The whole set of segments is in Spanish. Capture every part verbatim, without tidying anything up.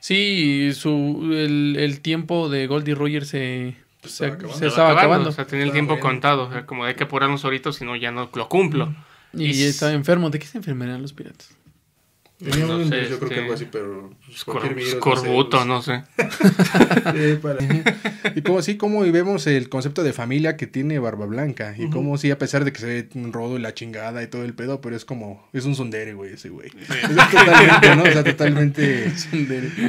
Sí, su, el, el tiempo de Gol D. Roger se, se, estaba se, se estaba acabando. acabando. O sea, tenía el estaba tiempo bien. contado. O sea, como hay que apurarnos ahorita, si no, ya no lo cumplo. Y, y estaba enfermo. ¿De qué se enfermarán los piratas? No, no sé, yo creo este... que algo así, pero... Cor virus, corbuto, no sé. No sé. Sí, para. Y como sí, como vemos el concepto de familia que tiene Barba Blanca. Y uh -huh. como sí, a pesar de que se ve un rodo y la chingada y todo el pedo, pero es como... Es un sondere, güey, ese güey. Sí. Es totalmente, ¿no? O sea, totalmente...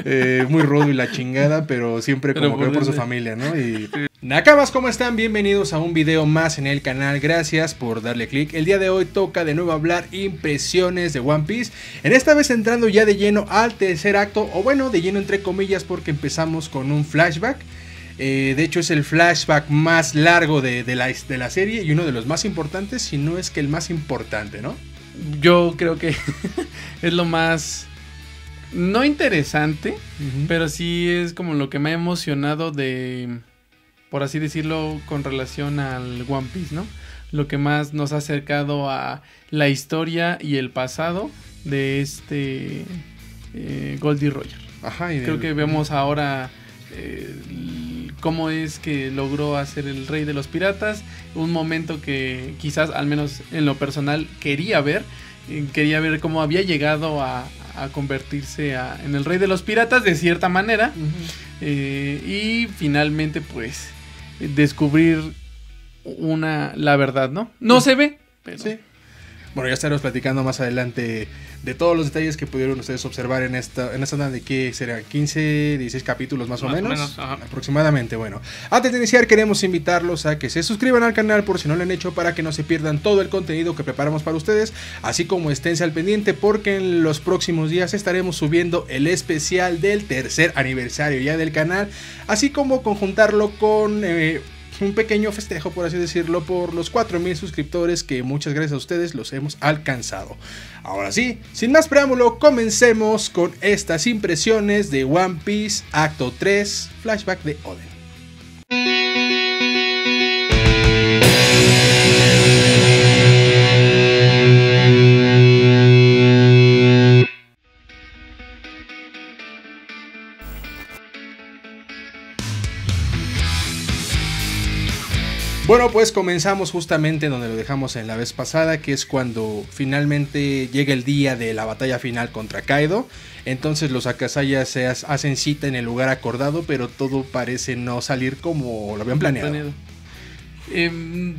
eh, muy rodo y la chingada, pero siempre pero como que por su familia, ¿no? Y... Sí. Nakamas, ¿cómo están? Bienvenidos a un video más en el canal, gracias por darle click. El día de hoy toca de nuevo hablar impresiones de One Piece, en esta vez entrando ya de lleno al tercer acto, o bueno, de lleno entre comillas porque empezamos con un flashback. Eh, de hecho es el flashback más largo de, de, la, de la serie y uno de los más importantes, si no es que el más importante, ¿no? Yo creo que es lo más... no interesante, uh-huh. pero sí es como lo que me ha emocionado de... por así decirlo, con relación al One Piece, ¿no? Lo que más nos ha acercado a la historia y el pasado de este eh, Gol D. Roger. Ajá, y creo del... que vemos ahora eh, cómo es que logró hacer el rey de los piratas, un momento que quizás, al menos en lo personal, quería ver, eh, quería ver cómo había llegado a, a convertirse a, en el rey de los piratas de cierta manera, uh-huh. eh, y finalmente pues... descubrir una la verdad, ¿no? No se ve, pero... Sí. Bueno, ya estaremos platicando más adelante de todos los detalles que pudieron ustedes observar en esta en esta zona de que serán quince, dieciséis capítulos más, más o menos. menos aproximadamente, bueno. Antes de iniciar queremos invitarlos a que se suscriban al canal por si no lo han hecho, para que no se pierdan todo el contenido que preparamos para ustedes, así como esténse al pendiente porque en los próximos días estaremos subiendo el especial del tercer aniversario ya del canal, así como conjuntarlo con... Eh, un pequeño festejo, por así decirlo, por los cuatro mil suscriptores que muchas gracias a ustedes los hemos alcanzado. Ahora sí, sin más preámbulo, comencemos con estas impresiones de One Piece Acto tres, flashback de Oden. Bueno, pues comenzamos justamente donde lo dejamos en la vez pasada, que es cuando finalmente llega el día de la batalla final contra Kaido. Entonces los Akazaya se hacen cita en el lugar acordado, pero todo parece no salir como lo habían planeado. planeado. Eh,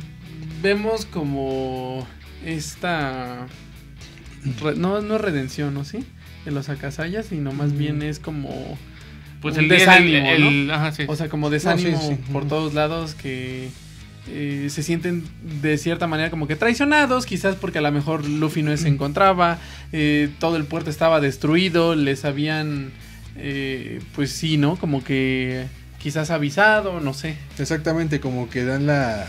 vemos como esta... No, no es redención, ¿no? ¿Sí? De los Akazaya, sino más mm. bien es como... Pues el desánimo, el, el, ¿no? Ajá, sí. O sea, como desánimo no, sí, sí. por mm. todos lados que... Eh, se sienten de cierta manera como que traicionados, quizás porque a lo mejor Luffy no se encontraba, eh, todo el puerto estaba destruido, les habían, eh, pues sí, ¿no? Como que quizás avisado, no sé. Exactamente, como que dan la...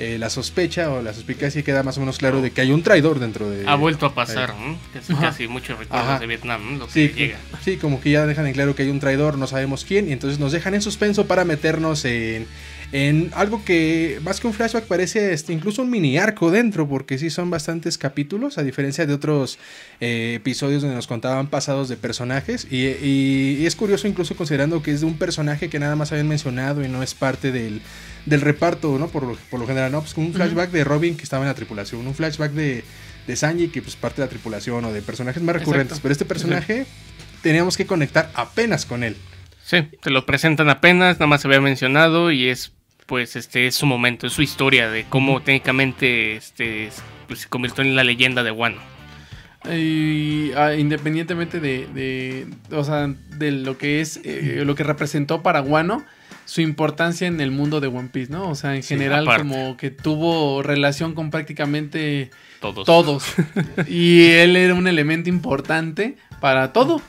Eh, la sospecha o la suspicacia queda más o menos claro de que hay un traidor dentro de... Ha vuelto a pasar, ¿no? Casi, casi muchos recuerdos de Vietnam, ¿no? Lo que sí, llega. Sí, como que ya dejan en claro que hay un traidor, no sabemos quién, y entonces nos dejan en suspenso para meternos en, en algo que más que un flashback parece este, incluso un mini arco dentro, porque sí son bastantes capítulos, a diferencia de otros eh, episodios donde nos contaban pasados de personajes, y, y, y es curioso incluso considerando que es de un personaje que nada más habían mencionado y no es parte del... del reparto, ¿no? Por lo, por lo general, ¿no? Pues un flashback uh-huh. de Robin que estaba en la tripulación, un flashback de, de Sanji que pues parte de la tripulación o de personajes más recurrentes. Exacto. Pero este personaje uh-huh. teníamos que conectar apenas con él. Sí, te lo presentan apenas, nada más se había mencionado y es pues este es su momento, es su historia de cómo uh-huh. técnicamente este, pues, se convirtió en la leyenda de Wano. Y, ah, independientemente de, de, o sea, de lo que es, eh, lo que representó para Wano, su importancia en el mundo de One Piece, ¿no? O sea, en general sí, como que tuvo relación con prácticamente todos. todos. Y él era un elemento importante para todo.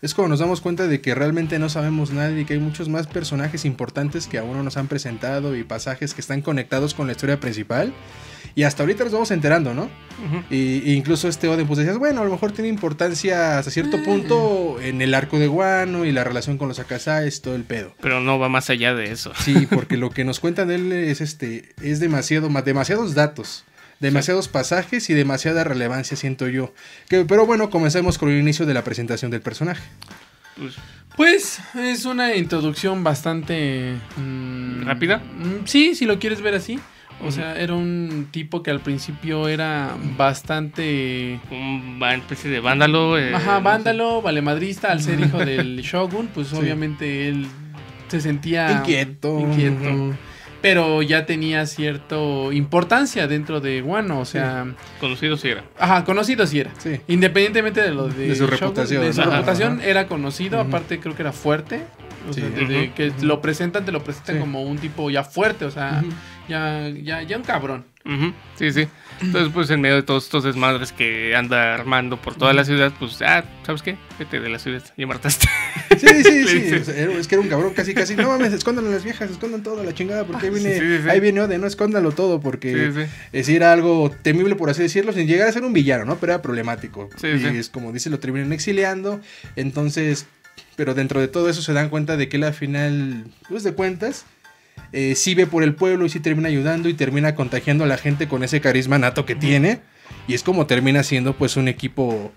Es como nos damos cuenta de que realmente no sabemos nada y que hay muchos más personajes importantes que aún no nos han presentado y pasajes que están conectados con la historia principal. Y hasta ahorita nos vamos enterando, ¿no? Uh-huh. y, y incluso este Oden, pues decías, bueno, a lo mejor tiene importancia hasta cierto punto en el arco de Wano y la relación con los Akazaya, todo el pedo. Pero no va más allá de eso. Sí, porque lo que nos cuentan de él es, este, es demasiado, demasiados datos, demasiados sí. pasajes y demasiada relevancia, siento yo. Que, pero bueno, comencemos con el inicio de la presentación del personaje. Pues, pues es una introducción bastante... Mmm, ¿rápida? Sí, si lo quieres ver así. O sea, era un tipo que al principio era bastante... una especie de vándalo. Eh, Ajá, vándalo, valemadrista, al ser hijo del Shogun, pues sí, obviamente él se sentía... Inquieto. Inquieto. Uh-huh. Pero ya tenía cierta importancia dentro de Wano, o sea... Sí. Conocido sí era. Ajá, conocido sí era. Sí. Independientemente de lo de... de su Shogun, reputación. De su Ajá. reputación era conocido, uh-huh. aparte creo que era fuerte. O sí. sea, desde uh-huh. que lo presentan, te lo presentan sí. como un tipo ya fuerte, o sea... Uh-huh. Ya, ya, ya un cabrón. Uh-huh. Sí, sí. Entonces, pues en medio de todos estos desmadres que anda armando por toda la ciudad, pues, ah, ¿sabes qué? Vete de la ciudad, ya martaste. Sí, sí, sí. O sea, es que era un cabrón casi, casi. No mames, escóndan a las viejas, escondan todo a la chingada, porque ahí viene, sí, sí, sí. ahí viene Oden, no escóndanlo todo, porque sí, sí. es ir a algo temible, por así decirlo, sin llegar a ser un villano, ¿no? Pero era problemático. Sí, y sí. es como dice, lo terminan exiliando. Entonces, pero dentro de todo eso se dan cuenta de que la final, pues de cuentas, Eh, sí ve por el pueblo y sí termina ayudando y termina contagiando a la gente con ese carisma nato que tiene, y es como termina siendo pues un equipo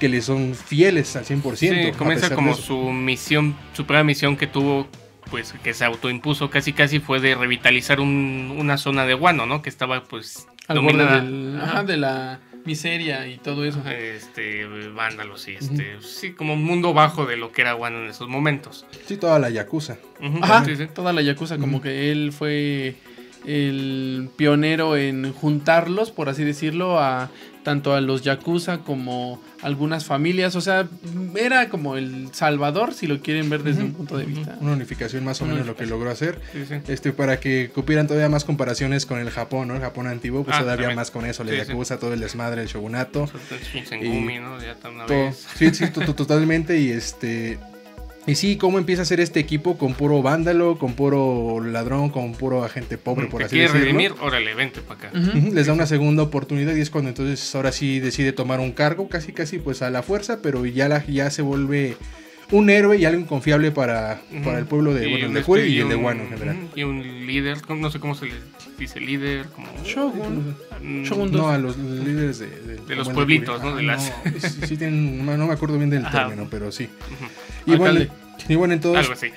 que le son fieles al cien por ciento. Sí, comienza como su misión, su primera misión que tuvo, pues que se autoimpuso casi casi, fue de revitalizar un, una zona de Wano, ¿no? Que estaba pues al dominada del, ajá, ajá, de la miseria y todo eso. Este, vándalos y este, uh-huh. sí, como un mundo bajo de lo que era Wano en esos momentos. Sí, toda la yakuza. Uh-huh. Ajá, sí, sí. Toda la yakuza, uh-huh. como que él fue el pionero en juntarlos, por así decirlo, a tanto a los yakuza como algunas familias, o sea, era como el salvador, si lo quieren ver desde uh-huh. un punto de vista. Una unificación más o Una menos lo que logró hacer, sí, sí. este para que cupieran todavía más comparaciones con el Japón, ¿no? El Japón antiguo, pues ah, todavía también. Más con eso, le sí, acusa sí. todo el desmadre, el shogunato. Shinsengumi, ¿no? Ya está una vez. Sí, sí, totalmente, y este... Y sí, cómo empieza a ser este equipo con puro vándalo, con puro ladrón, con puro agente pobre, por así decirlo. ¿Te quiere redimir? Órale, vente para acá. Uh-huh. Les da una segunda oportunidad y es cuando entonces ahora sí decide tomar un cargo, casi casi pues a la fuerza, pero ya, la, ya se vuelve un héroe y alguien confiable para, uh-huh. para el pueblo de, bueno, el de Jue y, y el de Wano en general. Y un líder, no sé cómo se le dice líder, como... Shogun. Shogun no, a los líderes de... De, de los pueblitos, de ¿no? De las... no, sí, sí tienen, no me acuerdo bien del Ajá. término, pero sí. Uh-huh. Y bueno, y bueno, entonces, algo así.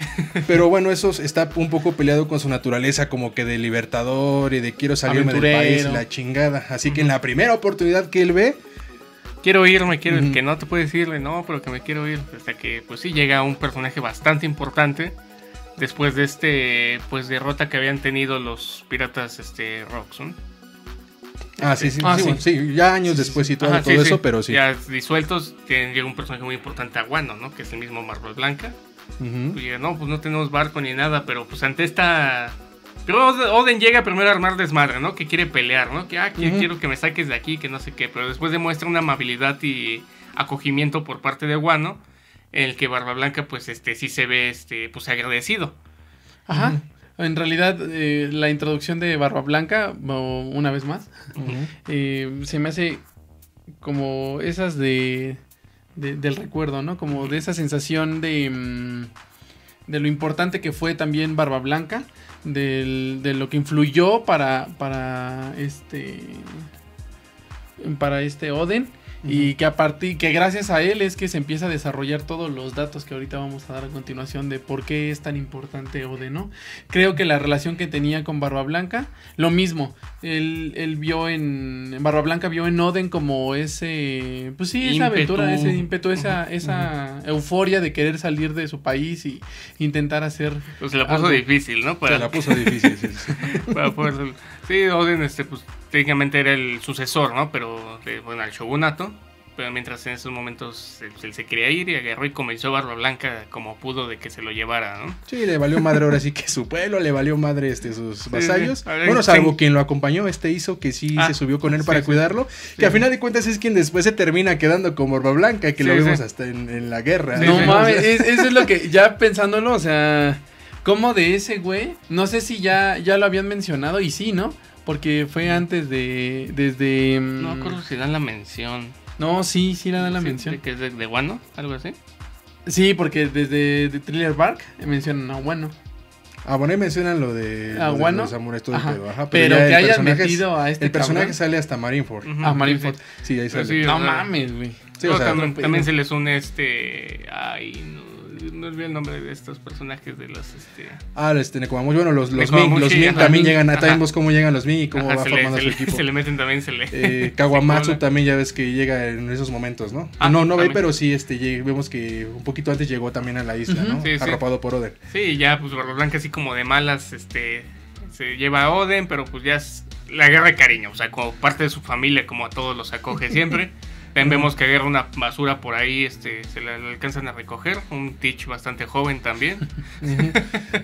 Pero bueno, eso está un poco peleado con su naturaleza, como que de libertador y de quiero salirme Aventurero. Del país, la chingada. Así uh-huh. que en la primera oportunidad que él ve, quiero irme, quiero uh-huh. que no te puedes irle, no, pero que me quiero ir. Hasta que, pues sí, llega un personaje bastante importante después de este, pues derrota que habían tenido los piratas, este, Roxxon. Ah, sí, sí, ah, sí, sí. Bueno, sí, ya años después y todo, Ajá, todo sí, eso, sí. pero sí. Ya disueltos, llega un personaje muy importante a Wano, ¿no? Que es el mismo Barba Blanca. Uh-huh. Pues llega, no, pues no tenemos barco ni nada, pero pues ante esta... Pero Oden llega primero a armar desmadre, ¿no? Que quiere pelear, ¿no? Que ah, que uh-huh. quiero que me saques de aquí, que no sé qué. Pero después demuestra una amabilidad y acogimiento por parte de Wano, en el que Barba Blanca, pues, este, sí se ve, este, pues, agradecido. Ajá. Uh-huh. En realidad, eh, la introducción de Barba Blanca, una vez más, uh-huh. eh, se me hace como esas de, de del recuerdo, ¿no? Como de esa sensación de, de lo importante que fue también Barba Blanca, del, de lo que influyó para, para, este, para este Oden. Y que a partir, que gracias a él es que se empieza a desarrollar todos los datos que ahorita vamos a dar a continuación de por qué es tan importante Oden, ¿no? Creo que la relación que tenía con Barba Blanca, lo mismo, él, él vio en, Barba Blanca vio en Oden como ese, pues sí, esa ímpetu. aventura, ese ímpetu, esa, esa euforia de querer salir de su país y intentar hacer... Pues se la puso algo. difícil, ¿no? Para... Se la puso difícil, sí. Para poder... Sí, Oden, este, pues, técnicamente era el sucesor, ¿no? Pero, bueno, al shogunato. Pero mientras en esos momentos él, él se quería ir y agarró y convenció a Barba Blanca como pudo de que se lo llevara, ¿no? Sí, le valió madre ahora sí que su pueblo, le valió madre este sus vasallos. Sí, sí. Ver, bueno, salvo sí. quien lo acompañó, este hizo que sí ah, se subió con él para sí, cuidarlo. Sí. Que sí. al final de cuentas es quien después se termina quedando con Barba Blanca, que sí, lo vimos sí. hasta en, en la guerra. Sí, no sí. mames, es, eso es lo que, ya pensándolo, o sea, como de ese güey, no sé si ya, ya lo habían mencionado y sí, ¿no? Porque fue antes de, desde... No acuerdo si dan la mención. No, sí, sí la dan la sí, mención. ¿Que es de, de Wano? ¿Algo así? Sí, porque desde de Thriller Bark mencionan a Wano. Ah, bueno, ahí mencionan lo de, ah, lo Wano, de los samuráis, todo ajá. el pedo. Ajá, pero pero que hayan metido a este El cabrón. personaje sale hasta Marineford. Uh-huh, a Marineford. Sí, sí ahí sale. Sí, no o sea, mames, güey. Sí, o sea, también, también se les une este... Ay, no. no olvidé el nombre de estos personajes de los... Este... Ah, este, Nekomamushi, bueno, los, los Nekomamushi, Ming, los Ming también Ming. llegan, también vos cómo llegan los Ming y cómo ajá, va formando le, su le, equipo. Se le meten también, se le... Eh, Kawamatsu se también ya ves que llega en esos momentos, ¿no? Ah, no, no ve, pero sí, este, vemos que un poquito antes llegó también a la isla, uh-huh. ¿no? Sí, arropado sí. por Oden. Sí, ya, pues, Barba Blanca así como de malas, este... Se lleva a Oden, pero pues ya le agarra cariño, o sea, como parte de su familia, como a todos los acoge siempre. También vemos que agarra una basura por ahí, este, se la, la alcanzan a recoger, un Teach bastante joven también.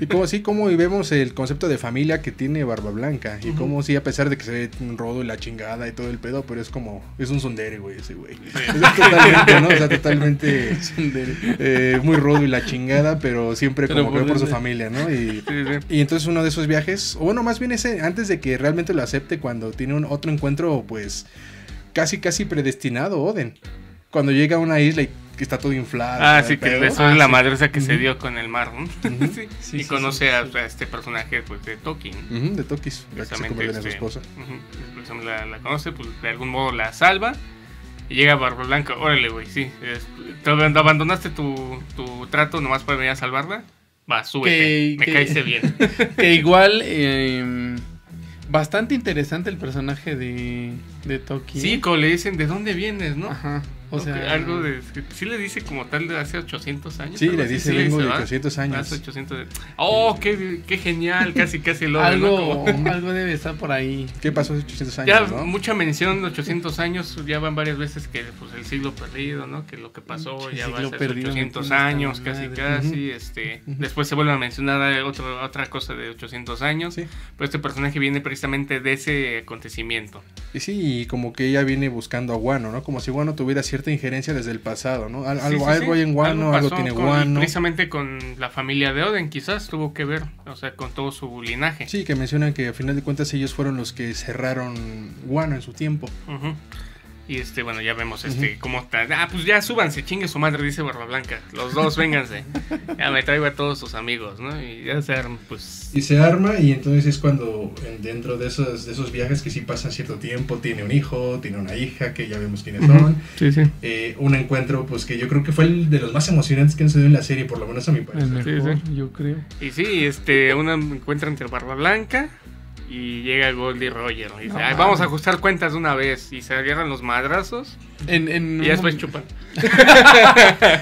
Y como sí, como vemos el concepto de familia que tiene Barba Blanca, y uh-huh. como sí, a pesar de que se ve un rodo y la chingada y todo el pedo, pero es como, es un tsundere, güey, ese güey. Sí. Es totalmente, ¿no? O sea, totalmente eh, muy rodo y la chingada, pero siempre pero como por, por su familia, ¿no? Y, sí, sí. y entonces uno de esos viajes, o bueno, más bien ese, antes de que realmente lo acepte, cuando tiene un otro encuentro, pues... Casi, casi predestinado, Oden. Cuando llega a una isla y que está todo inflado. Ah, sí, que eso ah, es la sí. madreza que uh-huh. se dio con el mar, ¿no? Uh-huh. sí, sí, y sí, conoce sí, a, sí. a este personaje pues, de Toki. Uh-huh, de Toki, precisamente. Este, a su esposa. Uh-huh. la, la conoce, pues de algún modo la salva. Y llega Barba Blanca, órale, güey, sí. Es, te abandonaste tu, tu trato nomás para venir a salvarla. Va, súbete, que, me que, caíste bien. Que igual... Eh, bastante interesante el personaje de, de Toki. Sí, como le dicen, ¿de dónde vienes, no? Ajá, o okay, sea... Algo de... Sí le dice como tal de hace ochocientos años. Sí, le dice, sí, vengo de ochocientos años. Hace ochocientos... ¡Oh, qué, qué genial! Casi, casi lo... Algo, ¿no? como... algo debe estar por ahí. ¿Qué pasó hace ochocientos años, ya, ¿no? Mucha mención de ochocientos años, ya van varias veces que pues el siglo perdido, ¿no? Que lo que pasó el ya va a ser ochocientos años, casi, madre. casi, uh-huh. este... Uh-huh. Después se vuelve a mencionar otra otra cosa de ochocientos años. Sí. Pero este personaje viene precisamente de ese acontecimiento. Y sí, como que ella viene buscando a Wano, ¿no? Como si Wano tuviera cierta injerencia desde el pasado, ¿no? Al, sí, algo sí, algo sí. hay en Wano, algo, algo tiene con, Wano. Precisamente con la familia de Oden quizás tuvo que ver, o sea, con todo su linaje. Sí, que mencionan que a final de cuentas ellos fueron los que cerraron Wano en su tiempo. Uh-huh. Y este, bueno, ya vemos este, uh-huh. cómo está. Ah, pues ya súbanse, chingue su madre, dice Barba Blanca. Los dos, vénganse. Ya me traigo a todos sus amigos, ¿no? Y ya se arma, pues. Y se arma, y entonces es cuando dentro de esos, de esos viajes que sí pasan cierto tiempo, tiene un hijo, tiene una hija, que ya vemos quiénes son. Uh-huh. Sí, sí. Eh, un encuentro, pues que yo creo que fue el de los más emocionantes que han sucedido en la serie, por lo menos a mi parecer. El mejor, sí, sí. Yo creo. Y sí, este, un encuentro entre Barba Blanca. Y llega Gol D. Roger y dice, ay, vamos a ajustar cuentas de una vez. Y se agarran los madrazos en, en y después mom- chupan.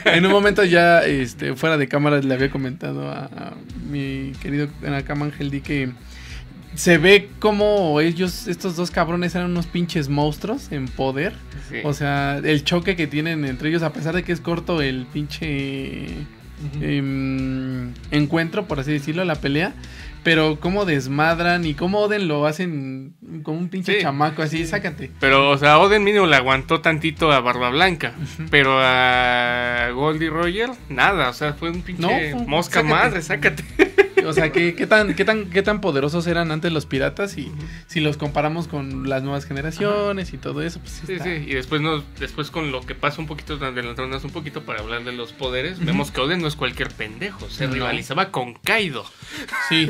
En un momento ya este, fuera de cámara le había comentado a, a mi querido Nakama Ángel D que se ve como ellos, estos dos cabrones eran unos pinches monstruos en poder. Sí. O sea, el choque que tienen entre ellos, a pesar de que es corto el pinche uh-huh. eh, encuentro, por así decirlo, la pelea. Pero cómo desmadran y cómo Oden lo hacen como un pinche sí, chamaco, así, sí. sácate. Pero, o sea, Oden mínimo le aguantó tantito a Barba Blanca, uh-huh. pero a Gol D. Roger, nada, o sea, fue un pinche no, fue, mosca sácate. madre, sácate. O sea, ¿qué, qué, tan, qué, tan, qué tan poderosos eran antes los piratas y uh-huh. si los comparamos con las nuevas generaciones uh-huh. y todo eso, pues sí, está. sí, y después, nos, después con lo que pasa un poquito, adelantándonos un poquito para hablar de los poderes, uh-huh. vemos que Oden no es cualquier pendejo, se no. rivalizaba con Kaido. Sí.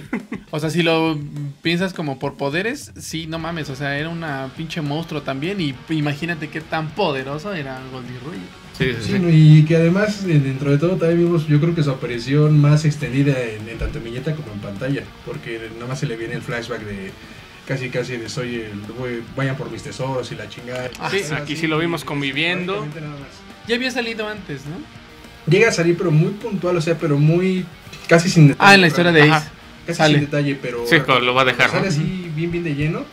O sea, si lo piensas como por poderes, sí, no mames, o sea, era una pinche monstruo también y imagínate qué tan poderoso era Gol D. Roger. Sí, sí, sí. Y que además dentro de todo también vimos, yo creo que su aparición más extendida en, en tanto en viñeta como en pantalla, porque nada más se le viene el flashback de casi casi de soy el voy, vayan por mis tesoros y la chingada. Ah, sí, aquí sí lo vimos conviviendo. Ya había salido antes, ¿no? Llega a salir pero muy puntual, o sea, pero muy casi sin detalle. Ah, en la historia de Ace. Ajá. Casi sale. sin detalle, pero sí, lo va a dejar. Sale así bien bien de lleno.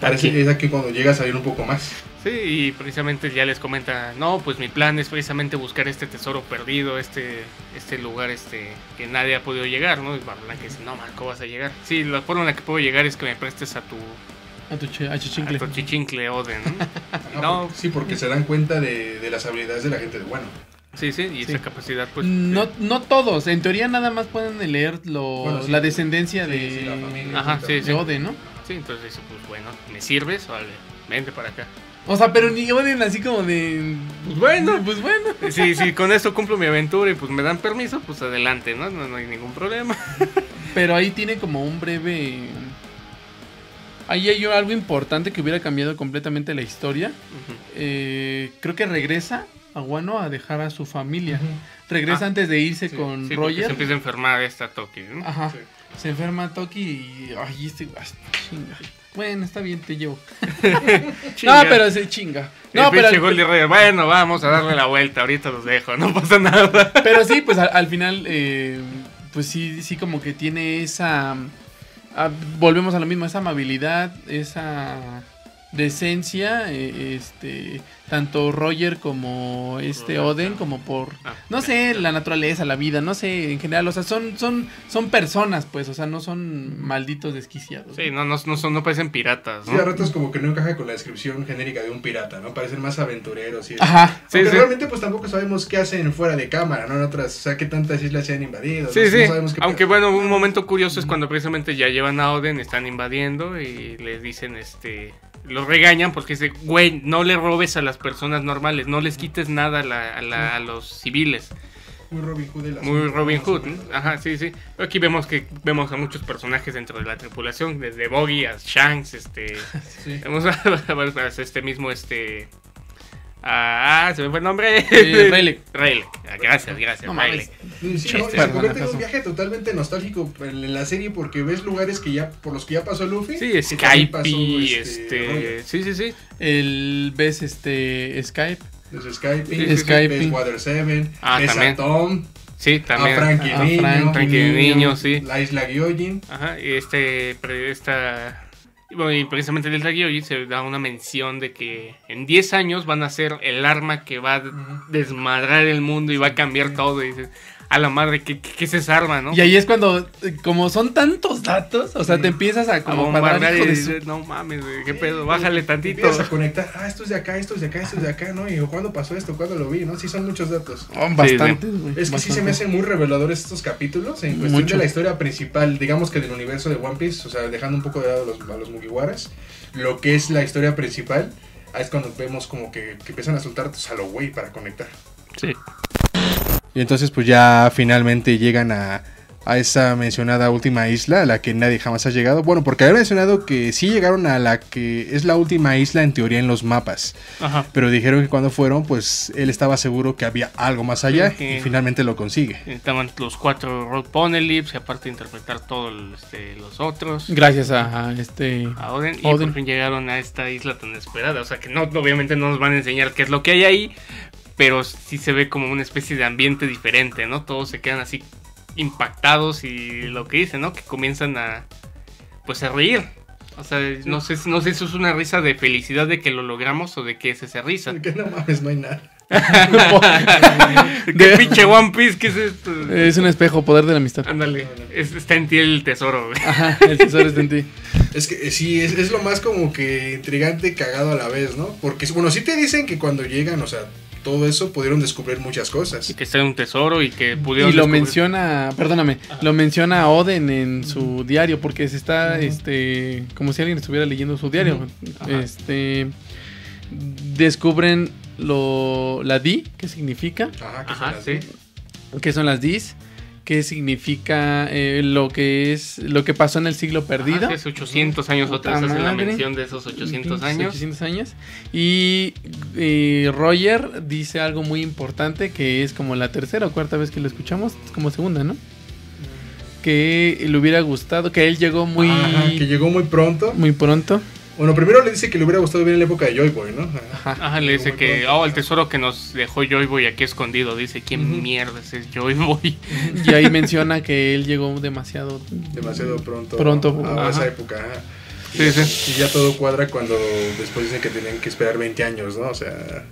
Aquí. Es aquí cuando llega a salir un poco más. Sí, y precisamente ya les comenta, no, pues mi plan es precisamente buscar este tesoro perdido, este este lugar este que nadie ha podido llegar, ¿no? Y Barba Blanca dice, no, man, ¿cómo vas a llegar? Sí, la forma en la que puedo llegar es que me prestes a tu... A tu, ch- a chichincle. A tu chichincle, Oden, ¿no? no, no. Sí, porque se dan cuenta de, de las habilidades de la gente de Wano. Sí, sí, y sí. esa capacidad, pues... No, sí. no todos, en teoría nada más pueden leer lo, bueno, sí, la descendencia sí, de, sí, la familia, ajá, sí, de sí. Oden, ¿no? Sí, entonces dice, pues bueno, ¿me sirves? Vale, vente para acá. O sea, pero ni Oden así como de, pues bueno, pues bueno. Sí, sí, con eso cumplo mi aventura y pues me dan permiso, pues adelante, ¿no? No, no hay ningún problema. Pero ahí tiene como un breve... Ahí hay algo importante que hubiera cambiado completamente la historia. Uh-huh. Eh, creo que regresa a Wano a dejar a su familia. Uh-huh. Regresa ah, antes de irse sí, con sí, Roger. Se empieza a enfermar esta Toki, ¿no? Ajá. Sí. Se enferma Toki y... Ay, este... Chinga. Bueno, está bien, te llevo. No, pero se chinga. No, el pero al... Gol D. Roger, bueno, vamos a darle la vuelta. Ahorita los dejo, no pasa nada. Pero sí, pues al, al final... Eh, pues sí, sí como que tiene esa... A, volvemos a lo mismo, esa amabilidad, esa decencia, eh, este tanto Roger como este Oden, como por, ah, no sé, la naturaleza, la vida, no sé, en general, o sea, son son son personas, pues, o sea, no son malditos desquiciados. Sí, no no no, son, no parecen piratas, ¿no? Sí, a ratos como que no encaja con la descripción genérica de un pirata, ¿no? Parecen más aventureros y... Ajá. Sí, sí. Realmente pues tampoco sabemos qué hacen fuera de cámara, ¿no? En otras, o sea, qué tantas islas se han invadido. Sí, no, sí. No sabemos qué. Aunque pasa. Bueno, un momento curioso es cuando precisamente ya llevan a Oden, están invadiendo y les dicen este... Los regañan porque dice, güey, no le robes a las personas normales, no les quites nada a, la, a, la, a los civiles. Muy Robin Hood. De la Muy Robin Hood, ¿no? Ajá, sí, sí. Aquí vemos que vemos a muchos personajes dentro de la tripulación, desde Buggy a Shanks, este... Sí. Vemos a, a, a este mismo, este... Ah, se me fue el nombre. Eh, Rayleigh. Rayleigh. Gracias, gracias. No, Rayleigh. Sí, sí, no, se convierte en un viaje totalmente nostálgico en la serie porque ves lugares que ya por los que ya pasó Luffy. Sí, Skype. Pasó, este, este sí, sí, sí. El, ves este Skype. Ves Skype. Sí, sí, Skype. Ves Water siete. Ah, ves también. A Tom. Sí, también. A Franky a Niño. Frank, Franky Niño, Niño, sí. La isla Gyojin. Ajá, y este, esta... Bueno, y precisamente en el Hiyori se da una mención de que en diez años van a ser el arma que va a desmadrar el mundo y va a cambiar todo. Y dices, a la madre, ¿qué, qué es esa arma, no? Y ahí es cuando, como son tantos datos, o sea, te empiezas a como a parar, hijo de su... No mames, qué pedo, bájale tantito. Empiezas a conectar, ah, esto es de acá, esto es de acá, esto es de acá, ¿no? Y cuándo pasó esto, cuándo lo vi, ¿no? Sí, son muchos datos. Oh, bastantes, sí, güey. Es que bastante. Sí se me hacen muy reveladores estos capítulos en cuestión Mucho. de la historia principal, digamos que del universo de One Piece, o sea, dejando un poco de lado los, a los Mugiwaras, lo que es la historia principal, es cuando vemos como que, que empiezan a soltar datos a lo güey para conectar. Sí. Y entonces pues ya finalmente llegan a, a esa mencionada última isla, a la que nadie jamás ha llegado. Bueno, porque había mencionado que sí llegaron a la que es la última isla en teoría en los mapas. Ajá. Pero dijeron que cuando fueron, pues él estaba seguro que había algo más allá, sí, y finalmente lo consigue. Estaban los cuatro road ponelips y aparte de interpretar todos este, los otros. Gracias a, a este a Oden, y Oden. Por fin llegaron a esta isla tan esperada. O sea que no, obviamente no nos van a enseñar qué es lo que hay ahí, pero sí se ve como una especie de ambiente diferente, ¿no? Todos se quedan así impactados y lo que dicen, ¿no? Que comienzan a, pues, a reír. O sea, no sé, no sé si es una risa de felicidad de que lo logramos o de qué es esa risa. Que no mames, no hay nada. ¿Qué pinche One Piece? ¿Qué es esto? Es un espejo, poder de la amistad. Ándale, es, está en ti el tesoro, güey. Ajá, el tesoro está en ti. Es que sí, es, es lo más como que intrigante y cagado a la vez, ¿no? Porque, bueno, sí te dicen que cuando llegan, o sea... Todo eso pudieron descubrir muchas cosas. Y que está en un tesoro y que pudieron Y lo descubrir. menciona, perdóname, Ajá. lo menciona Oden en su diario, porque se está, Ajá. este, como si alguien estuviera leyendo su diario. Ajá. Este, descubren lo, la D, ¿qué significa? Ajá, ¿qué Ajá, son las sí. D? ¿Qué son las Ds? ¿Qué significa eh, lo que es lo que pasó en el siglo perdido? Hace ochocientos años otra vez hacen la mención de esos ochocientos años. ochocientos años. Y eh, Roger dice algo muy importante que es como la tercera o cuarta vez que lo escuchamos, como segunda, ¿no? Que le hubiera gustado, que él llegó muy... Ajá, que llegó muy pronto. Muy pronto. Bueno, primero le dice que le hubiera gustado vivir en la época de Joy Boy, ¿no? Ajá, Ajá le dice que, oh, el tesoro que nos dejó Joy Boy aquí escondido. Dice, ¿quién uh-huh. mierda es Joy Boy? Y ahí menciona que él llegó demasiado... Demasiado pronto. Pronto. ¿No? A ah, esa época, ajá. Sí, y, sí. Y ya todo cuadra cuando después dicen que tenían que esperar veinte años, ¿no? O sea...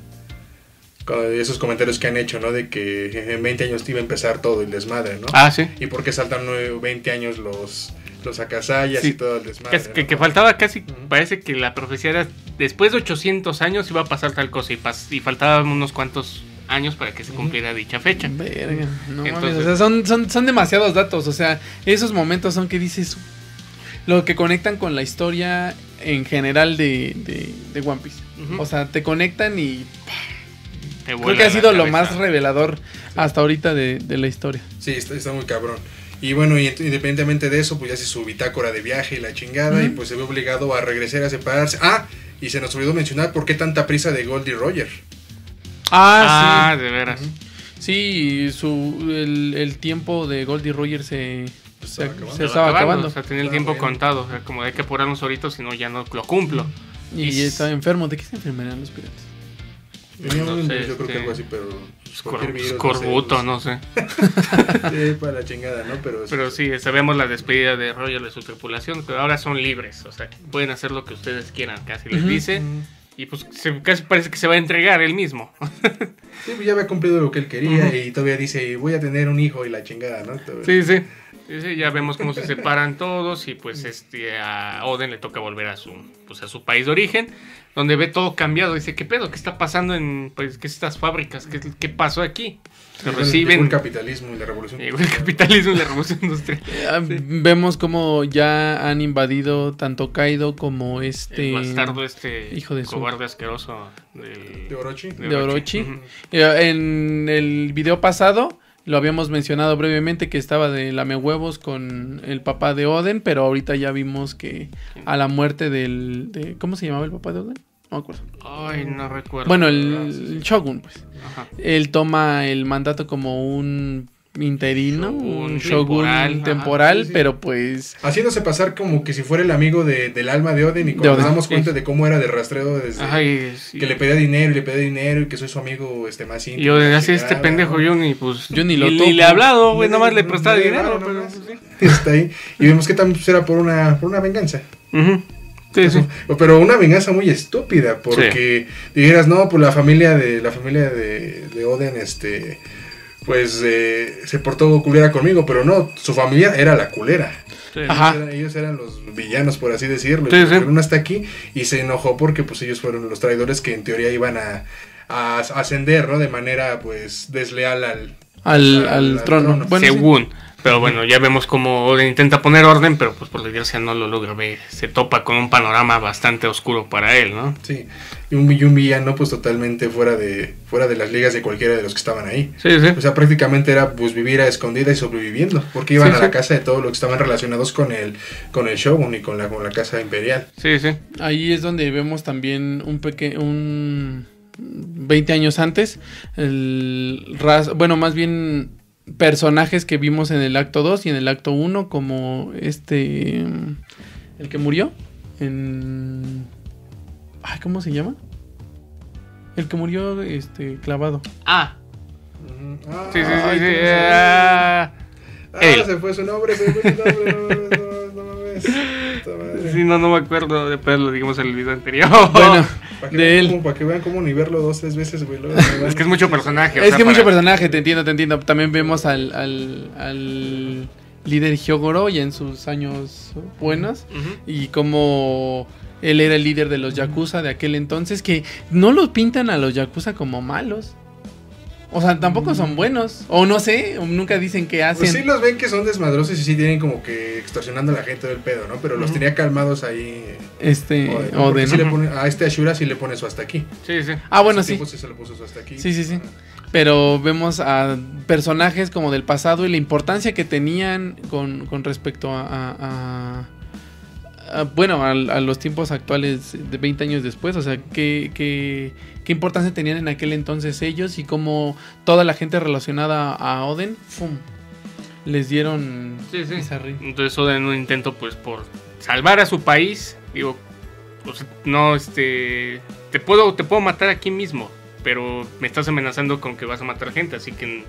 Esos comentarios que han hecho, ¿no? De que en veinte años te iba a empezar todo el desmadre, ¿no? Ah, sí. Y porque saltan veinte años los... Los Akazayas sí. y todo el desmadre. Que, ¿no? que, que faltaba casi, uh-huh. parece que la profecía era después de ochocientos años iba a pasar tal cosa y, pas, y faltaban unos cuantos años para que se cumpliera uh-huh. dicha fecha. Verga, no Entonces, mames, o sea, son, son, son demasiados datos, o sea, esos momentos son que dices lo que conectan con la historia en general de, de, de One Piece. Uh-huh. O sea, te conectan y... Te creo que ha sido cabeza. lo más revelador sí. hasta ahorita de, de la historia. Sí, está, está muy cabrón. Y bueno, y independientemente de eso, pues ya hace su bitácora de viaje y la chingada, uh-huh. y pues se ve obligado a regresar, a separarse. Ah, y se nos olvidó mencionar por qué tanta prisa de Gol D. Roger. Ah, ah sí. De veras. Uh-huh. Sí, su, el, el tiempo de Gol D. Roger se, pues se, acabando. se estaba acabando. acabando. O sea, tenía el ah, tiempo bueno. contado. O sea, como hay que apurarnos ahorita, si no, ya no lo cumplo. Y, y estaba enfermo. ¿De qué se enfermarían los piratas? No, no sé, yo creo este... que algo así, pero... Cor virus, corbuto, no sé. No sé. Sí, para la chingada, ¿no? Pero, es... pero sí, sabemos la despedida de Roger de su tripulación, pero ahora son libres, o sea, pueden hacer lo que ustedes quieran, casi les uh-huh. dice. Uh-huh. Y pues se, casi parece que se va a entregar él mismo. Sí, pues ya había cumplido lo que él quería uh-huh. y todavía dice, voy a tener un hijo y la chingada, ¿no? Todavía... Sí, sí, sí, sí, ya vemos cómo se separan todos y pues este a Oden le toca volver a su, pues, a su país de origen. Donde ve todo cambiado, dice, ¿qué pedo? ¿Qué está pasando en pues, ¿qué estas fábricas? ¿Qué, qué pasó aquí? Se reciben... Llegó el capitalismo y la revolución industrial. Llegó el capitalismo y la revolución industrial. Sí. Vemos como ya han invadido tanto Kaido como este... El bastardo este hijo de cobarde su... asqueroso. Del... De Orochi. De Orochi. Uh-huh. En el video pasado... Lo habíamos mencionado brevemente que estaba de lamehuevos con el papá de Oden, pero ahorita ya vimos que a la muerte del... De, ¿cómo se llamaba el papá de Oden? No me acuerdo. Ay, no recuerdo. Bueno, el, el Shogun, pues. Ajá. Él toma el mandato como un interino, shogun, un Shogun temporal, temporal ajá, sí, sí. pero pues... Haciéndose pasar como que si fuera el amigo de, del alma de Oden y cuando nos damos cuenta sí. de cómo era de rastreo desde... Ay, sí. Que le pedía dinero y le pedía dinero y que soy su amigo este más íntimo. Y Oden hace este pendejo, ¿no? yo ni pues... Yo ni lo toco. Ni le he hablado, güey, nomás le prestaba dinero. No, pero, sí. Está ahí. Y vemos que también era por una, por una venganza. Ajá. Uh-huh. Sí, sí. Pero una venganza muy estúpida porque sí. dijeras, no, pues la familia de la familia de, de Oden, este... Pues eh, se portó culera conmigo, pero no, su familia era la culera. Sí. Ajá. Ellos, eran, ellos eran los villanos, por así decirlo. Sí, sí. Uno está aquí y se enojó porque pues ellos fueron los traidores que en teoría iban a, a ascender, ¿no? De manera pues desleal al, al, al, al, al trono. trono. Bueno, según. Sí. Pero bueno, ya vemos cómo Oden intenta poner orden, pero pues por la desgracia no lo logra ver. Se topa con un panorama bastante oscuro para él, ¿no? Sí, y un, y un villano pues totalmente fuera de fuera de las ligas de cualquiera de los que estaban ahí. Sí, sí. O sea, prácticamente era pues vivir a escondidas y sobreviviendo, porque iban sí, a sí. la casa de todos los que estaban relacionados con el con el Shogun y con la, con la casa imperial. Sí, sí. Ahí es donde vemos también un pequeño... Un veinte años antes, el ras bueno, más bien... personajes que vimos en el acto dos y en el acto uno, como este, el que murió en... Ay, ¿cómo se llama? El que murió este clavado. Ah. Uh-huh. ah sí, sí, sí. Ay, sí, sí. Ah, él. Se fue su nombre, se fue su nombre, no, no, no me ves. Sí, no, no me acuerdo, después lo dijimos en el video anterior. Bueno, para que, de vean, él. Como, para que vean cómo ni verlo dos, tres veces, güey. Es que es mucho personaje. Es o sea, que es para... mucho personaje, te entiendo, te entiendo. También vemos al, al, al líder Hyogoro ya en sus años buenos uh-huh. y como... Él era el líder de los Yakuza de aquel entonces, que no los pintan a los Yakuza como malos. O sea, tampoco son buenos. O no sé, nunca dicen qué hacen. Pues sí los ven que son desmadrosos y sí tienen como que extorsionando a la gente del pedo, ¿no? Pero uh-huh. los tenía calmados ahí. Este, Oden. ¿no? Oden. Sí le pone, a este Ashura sí le pone su hasta aquí. Sí, sí. Ah, bueno, sí. Sí se le puso su hasta aquí. Sí, sí, sí. Pero vemos a personajes como del pasado y la importancia que tenían con, con respecto a... a, a... Bueno, a, a los tiempos actuales de veinte años después, o sea, ¿qué, qué, qué importancia tenían en aquel entonces ellos y cómo toda la gente relacionada a Oden, ¡fum!, les dieron sí, sí. Pizarrín. Entonces Oden en un intento pues por salvar a su país, digo, pues, no, este, te puedo, te puedo matar aquí mismo, pero me estás amenazando con que vas a matar gente, así que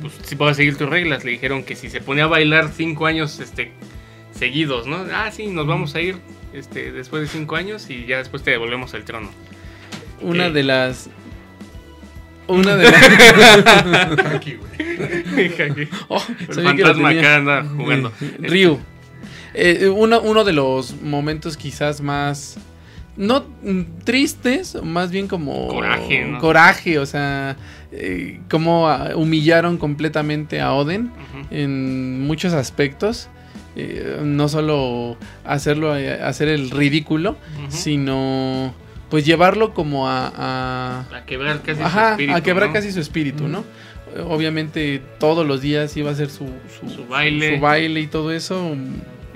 pues, si vas a seguir tus reglas, le dijeron que si se ponía a bailar cinco años, este... seguidos, ¿no? Ah, sí, nos vamos a ir este, después de cinco años y ya después te devolvemos el trono. Una eh. de las... Una de las... Haki, güey. Haki. Oh, el fantasma acá anda jugando. Ryu. Eh, uno, uno de los momentos quizás más... No tristes, más bien como... Coraje, ¿no? Coraje, o sea... Eh, como humillaron completamente a Oden uh-huh. en muchos aspectos. Eh, no solo hacerlo hacer el ridículo, uh-huh. sino pues llevarlo como a a, a quebrar casi ajá, su espíritu, a quebrar ¿no? casi su espíritu, uh-huh. ¿no? Obviamente todos los días iba a hacer su su, su baile, su baile y todo eso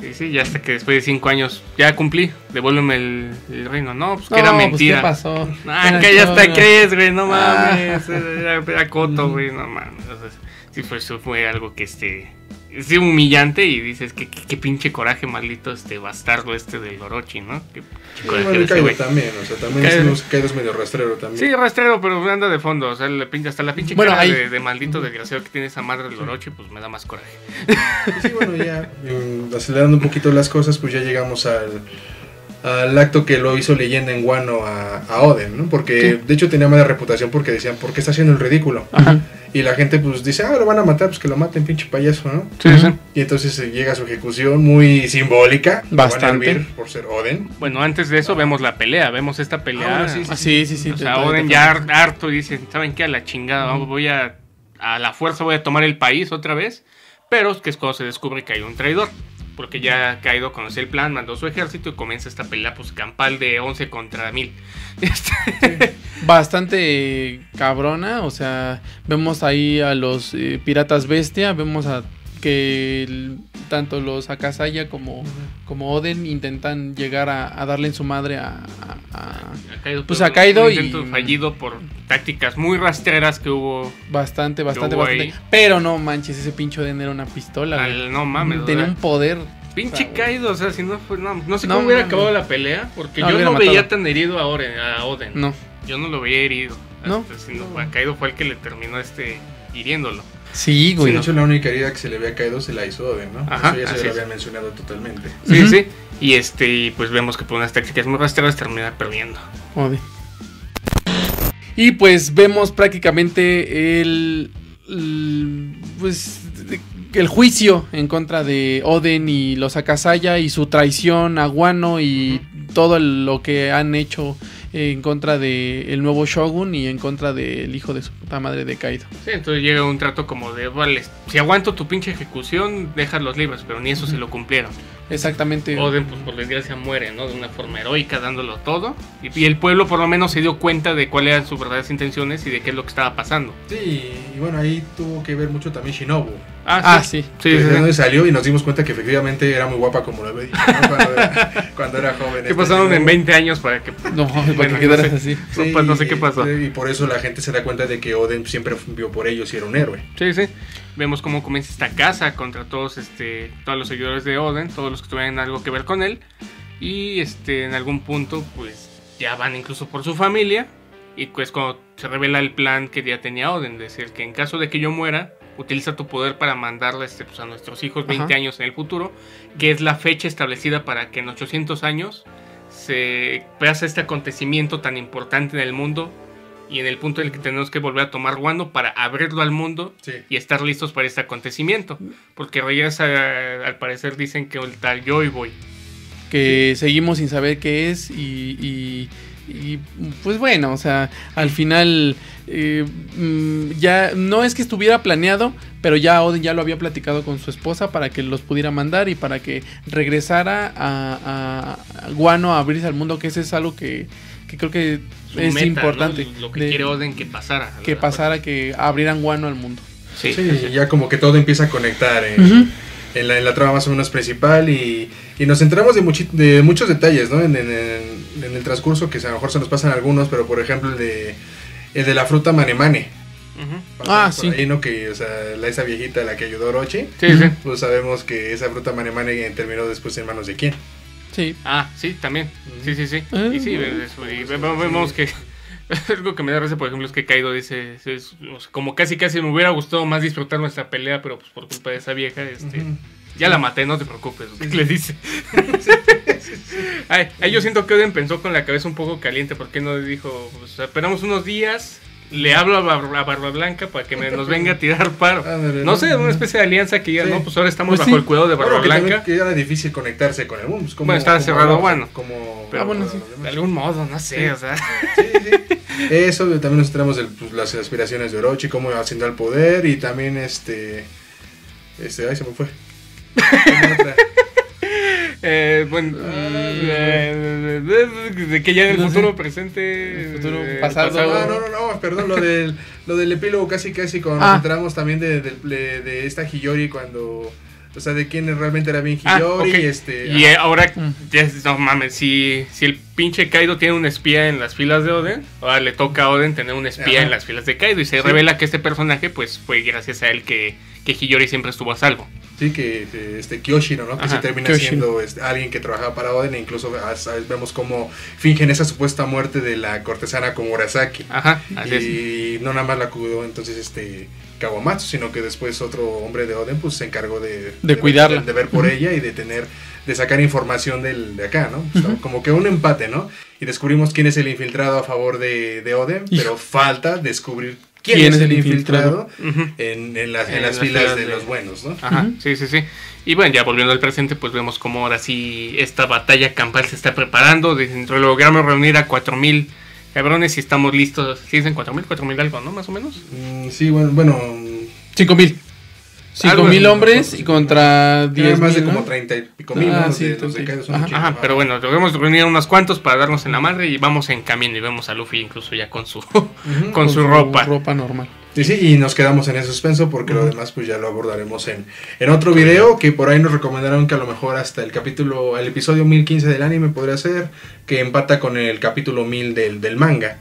Y sí, ya hasta que después de cinco años, ya cumplí, devuélveme el, el reino. No, pues no, que era mentira. Pues, ¿qué pasó? Ah, que ya hasta crees, güey, no mames. Era, era coto, güey, no mames. Entonces, sí, pues eso fue algo que este... es humillante y dices que qué pinche coraje, maldito este bastardo este del Orochi, ¿no? Que sí, Kaido también, o sea, también Kaido es, es medio rastrero también. Sí, rastrero, pero anda de fondo, o sea, le pinta hasta la pinche bueno, cara ahí... de, de maldito desgraciado que tiene esa madre del Orochi, pues me da más coraje. Sí, bueno, ya um, acelerando un poquito las cosas, pues ya llegamos al, al acto que lo hizo leyenda en Wano a, a Oden, ¿no? Porque sí, de hecho tenía mala reputación porque decían, ¿por qué está haciendo el ridículo? Ajá. Y la gente pues dice, ah, lo van a matar, pues que lo maten, pinche payaso, ¿no? Sí, sí. Y entonces eh, llega su ejecución muy simbólica. Bastante. Van a hervir por ser Oden. Bueno, antes de eso ah. vemos la pelea, vemos esta pelea. Ah, sí, sí, ah, sí, sí, sí. O sea, Oden ya harto y dice, ¿saben qué? A la chingada, uh-huh. voy a, a la fuerza voy a tomar el país otra vez. Pero que es cuando se descubre que hay un traidor. Porque ya Kaido conoció el plan, mandó su ejército y comienza esta pelea pues campal de once contra mil. Sí, bastante cabrona, o sea, vemos ahí a los eh, piratas bestia, vemos a que el, tanto los Akazaya como, como Oden intentan llegar a, a darle en su madre a, a, a, a Kaido, pues a Kaido un intento y, fallido por tácticas muy rastreras que hubo. Bastante, bastante, hubo bastante. Ahí. Pero no manches, ese pinche Oden era una pistola. Al, no mames. Tenía un poder. Pinche o sea, Kaido, o sea, si no fue, no, no sé no, cómo hubiera mames. acabado la pelea, porque no, yo no veía matado. tan herido a Oden, a Oden. No. Yo no lo veía herido. No. Hasta, sino, no. Kaido fue el que le terminó este hiriéndolo. Sí, güey. Sí, de hecho, la única herida que se le había caído se la hizo Oden, ¿no? Ajá, eso ya se lo había mencionado totalmente. Sí, uh-huh. sí. Y este, pues vemos que por unas tácticas muy rastreras termina perdiendo Oden. Y pues vemos prácticamente el, el pues el juicio en contra de Oden y los Akazaya y su traición a Wano y uh-huh. todo lo que han hecho en contra de el nuevo Shogun y en contra del hijo de su puta madre de Kaido. Sí, entonces llega un trato como de, vale, si aguanto tu pinche ejecución, dejas los libros, pero ni eso uh-huh. se lo cumplieron. Exactamente. Oden, pues por desgracia, muere, ¿no? De una forma heroica, dándolo todo. Y, y el pueblo por lo menos se dio cuenta de cuáles eran sus verdaderas intenciones y de qué es lo que estaba pasando. Sí, y bueno, ahí tuvo que ver mucho también Shinobu. Ah, ah sí. sí. sí, sí, sí. Salió y nos dimos cuenta que efectivamente era muy guapa como lo había dicho, ¿no? Cuando era, cuando era joven. ¿Qué pasaron en veinte años para que... no, bueno, para que quedaras no sé, así? Sí, no, no sé qué pasó. Sí, y por eso la gente se da cuenta de que Oden siempre vio por ellos y era un héroe. Sí, sí. Vemos cómo comienza esta casa contra todos este todos los seguidores de Oden, todos los que tuvieran algo que ver con él. Y este en algún punto pues ya van incluso por su familia. Y pues cuando se revela el plan que ya tenía Oden, de decir que en caso de que yo muera, utiliza tu poder para mandarle este, pues, a nuestros hijos veinte años en el futuro, que es la fecha establecida para que en ochocientos años se pase este acontecimiento tan importante en el mundo. Y en el punto en el que tenemos que volver a tomar Wano para abrirlo al mundo sí. y estar listos para este acontecimiento. Porque regresa, al parecer dicen que el tal Joy Boy. Que sí. seguimos sin saber qué es y, y, y pues bueno, o sea, al final eh, ya no es que estuviera planeado, pero ya Oden ya lo había platicado con su esposa para que los pudiera mandar y para que regresara a, a Wano a abrirse al mundo, que ese es algo que, que creo que... Su es meta, importante, ¿no? Lo que de, quiere Oden que pasara. Que verdad, pasara, pues. que abrieran Wano al mundo. Sí, sí, sí, ya como que todo empieza a conectar en, uh-huh. en, la, en la trama más o menos principal y, y nos enteramos de, muchi- de muchos detalles, ¿no? En, en, en, en el transcurso que a lo mejor se nos pasan algunos, pero por ejemplo el de, el de la fruta Manemane. Uh-huh. Ah, sí. Ahí, ¿no? Que, o sea, la, esa viejita a la que ayudó Orochi. Sí, sí. Pues sabemos que esa fruta Manemane terminó después en manos de quién. Sí. Ah, sí, también. Sí, sí, sí. Eh, y sí, eso, y vemos que algo que me da risa, por ejemplo, es que Kaido dice, es, es, como casi casi me hubiera gustado más disfrutar nuestra pelea, pero pues por culpa de esa vieja, este, uh-huh. ya la maté, no te preocupes, sí, sí. le dice. Ay, ay, yo siento que Oden pensó con la cabeza un poco caliente, porque no dijo, pues, esperamos unos días. Le hablo a Barba, a Barba Blanca para que me, nos venga a tirar paro. Ah, no, no sé, una especie de alianza que ya, sí. no, pues ahora estamos pues bajo sí. el cuidado de Barba claro, Blanca. Que, que era difícil conectarse con el boom. Pues como, bueno, estaba como cerrado, bueno. Como, pero, ah, bueno, sí. De algún modo, no sé, sí. o sea. Sí, sí. Eso, también nos traemos el, pues, las aspiraciones de Orochi, cómo ascendió al poder y también este... este ay, se me fue. Eh, bueno, eh, de que ya en el no futuro sé. presente, el futuro eh, pasado. pasado. Ah, no, no, no, perdón, lo del, lo del epílogo casi, casi, cuando ah. nos enteramos también de, de, de, de esta Hiyori cuando O sea, de quién realmente era bien Hiyori. Ah, okay. Y este, y ah. ahora, ya, no mames, si, si el pinche Kaido tiene un espía en las filas de Oden, ahora le toca a Oden tener un espía, ajá, en las filas de Kaido. Y se sí. revela que este personaje, pues, fue gracias a él que, que Hiyori siempre estuvo a salvo. Sí, que este Kyoshiro, ¿no? Que ajá, se termina Kyoshiro. siendo este, alguien que trabajaba para Oden, e incluso ¿sabes? vemos cómo fingen esa supuesta muerte de la cortesana Kumurasaki. Ajá, así y es. No nada más la cuidó, entonces, este... Kawamatsu, sino que después otro hombre de Oden pues se encargó de, de, de cuidarla, de, de ver por uh-huh. ella y de tener, de sacar información del, de acá, ¿no? O sea, uh-huh. como que un empate, ¿no? Y descubrimos quién es el infiltrado a favor de, de Oden, Hijo. pero falta descubrir quién, ¿Quién es el infiltrado, infiltrado uh-huh. en, en, las, en, en las, las filas de, de los buenos, ¿no? Ajá, uh-huh. sí, sí, sí. Y bueno, ya volviendo al presente, pues vemos cómo ahora sí esta batalla campal se está preparando. Dentro de logramos reunir a cuatro mil cabrones, si estamos listos. Si dicen cuatro mil, cuatro mil algo, ¿no? Más o menos. Mm, sí, bueno, bueno. Cinco mil. Cinco mil hombres y contra diez más mil, de ¿no? como treinta y pico mil. Ah, ¿no? sí, de, los de Kaido son ajá, chinos, ajá, pero bueno, logramos reunir unos cuantos para darnos en la madre y vamos en camino y vemos a Luffy incluso ya con su, uh-huh, con, con su, su ropa. ropa normal. Sí, sí, y nos quedamos en ese suspenso porque uh-huh. lo demás pues ya lo abordaremos en, en otro video, que por ahí nos recomendaron que a lo mejor hasta el capítulo, el episodio mil quince del anime podría ser, que empata con el capítulo mil del, del manga.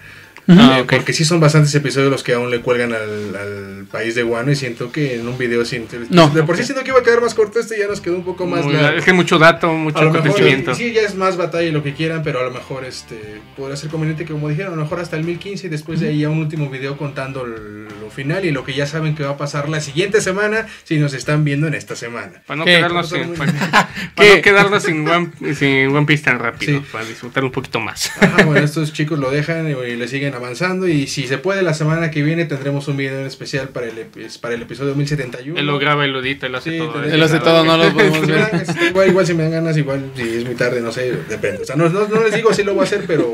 Ah, okay. Porque sí son bastantes episodios los que aún le cuelgan al, al país de Wano. Y siento que en un video siento, no, de por okay. sí siento que iba a quedar más corto. Este ya nos quedó un poco más la, es que mucho dato, mucho acontecimiento mejor, sí, ya es más batalla y lo que quieran, pero a lo mejor este podrá ser conveniente que, como dijeron, a lo mejor hasta el mil quince. Y después de ahí a un último video contando lo final y lo que ya saben que va a pasar la siguiente semana, si nos están viendo en esta semana. Para no ¿Qué? quedarnos sin, para, para no quedarnos sin One, sin One Piece tan rápido, sí. Para disfrutar un poquito más. Ajá, bueno, estos chicos lo dejan y le siguen avanzando, y si se puede la semana que viene tendremos un video especial para el, para el episodio mil setenta y uno. Él lo graba, él lo edita, él lo hace sí, todo. Él lo hace todo, no lo podemos ver. Igual, igual si me dan ganas, igual si es muy tarde, no sé, depende. O sea, no, no, no les digo si lo voy a hacer, pero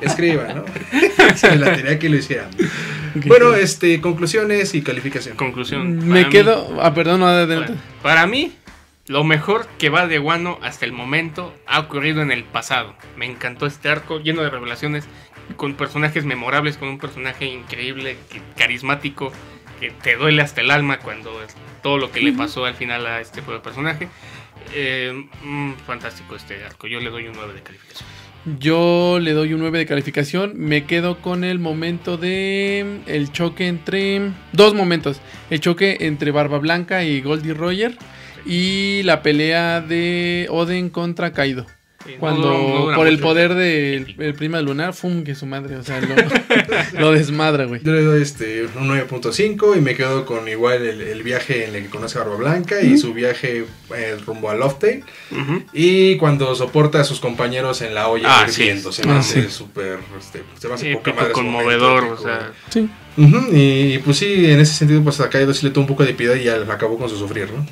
escriban, ¿no? Se la tarea que lo hicieran. Okay. Bueno, este, conclusiones y calificación. Conclusión. Me quedo, mí, ah, perdón, no, adelante. Para, para mí, lo mejor que va de Wano hasta el momento ha ocurrido en el pasado. Me encantó este arco lleno de revelaciones, con personajes memorables, con un personaje increíble, que, carismático, que te duele hasta el alma cuando todo lo que le pasó al final a este personaje. Eh, mmm, fantástico este arco. Yo le doy un nueve de calificación. Yo le doy un nueve de calificación. Me quedo con el momento de... El choque entre... Dos momentos. El choque entre Barba Blanca y Gol D. Roger. Sí. Y la pelea de Oden contra Kaido. Cuando no, no, no por el poder del de prima lunar, fum, que su madre, o sea, lo, lo desmadra, güey. Yo le doy este, un nueve punto cinco y me quedo con igual el, el viaje en el que conoce a Barba Blanca, uh-huh, y su viaje eh, rumbo a Loftail, uh-huh, y cuando soporta a sus compañeros en la olla hirviendo, ah, sí. se me ah, hace súper, sí. este, se me hace sí, poca madre. Conmovedor, o sea. Sí. Uh-huh, y pues sí, en ese sentido, pues a Kaido sí le tuvo un poco de piedad y ya acabó con su sufrir, ¿no?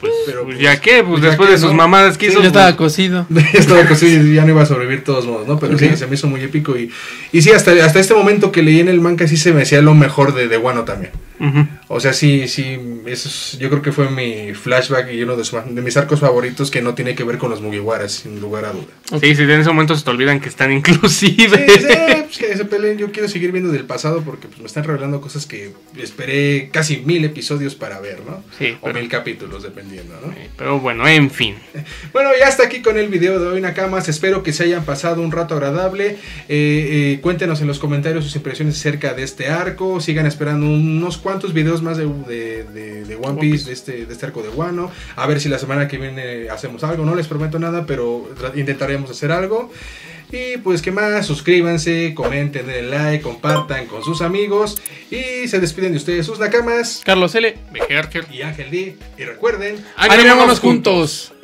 Pues, pero pues, ¿ya qué? Pues, pues después que, de sus ¿no? mamadas que hizo, sí, ya estaba pues, cocido. Ya estaba cocido y ya no iba a sobrevivir de todos modos, ¿no? Pero okay. sí, se me hizo muy épico. Y, y sí, hasta, hasta este momento que leí en el manga, sí se me hacía lo mejor de, de Wano también. Uh-huh. O sea, sí, sí, eso es, yo creo que fue mi flashback y uno de, su, de mis arcos favoritos, que no tiene que ver con los Mugiwaras, sin lugar a duda. Okay. Sí, sí, en ese momento se te olvidan que están inclusive. Sí, sí, pues, que se peleen. Yo quiero seguir viendo del pasado porque pues, me están revelando cosas que esperé casi mil episodios para ver, ¿no? Sí, o pero... mil capítulos, dependiendo. ¿No? Pero bueno, en fin. Bueno, y hasta aquí con el video de hoy, Nakamas. Espero que se hayan pasado un rato agradable. eh, eh, Cuéntenos en los comentarios sus impresiones acerca de este arco. Sigan esperando unos cuantos videos más de, de, de, de One Piece, de este, de este arco de Wano. A ver si la semana que viene hacemos algo. No les prometo nada, pero intentaremos hacer algo. Y pues qué más, suscríbanse, comenten, denle like, compartan con sus amigos. Y se despiden de ustedes sus Nakamas, Carlos L, B G Archer y Ángel D. Y recuerden, animémonos juntos.